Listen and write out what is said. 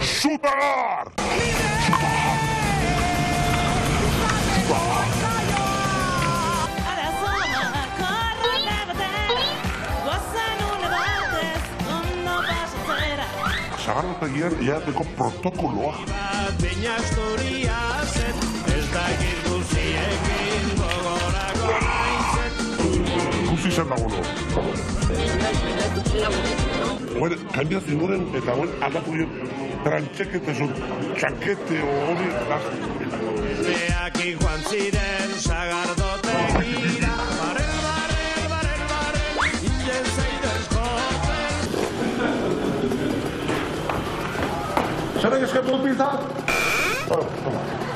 ¡Superar! Я такой протокол. Bueno, cambia figura en etabón, acá porque trancheque te son chanquete o odio. De aquí Juan Siren, Sagardote, mira, barel, y el Seidescote. ¿Sabes qué es que puedo pintar?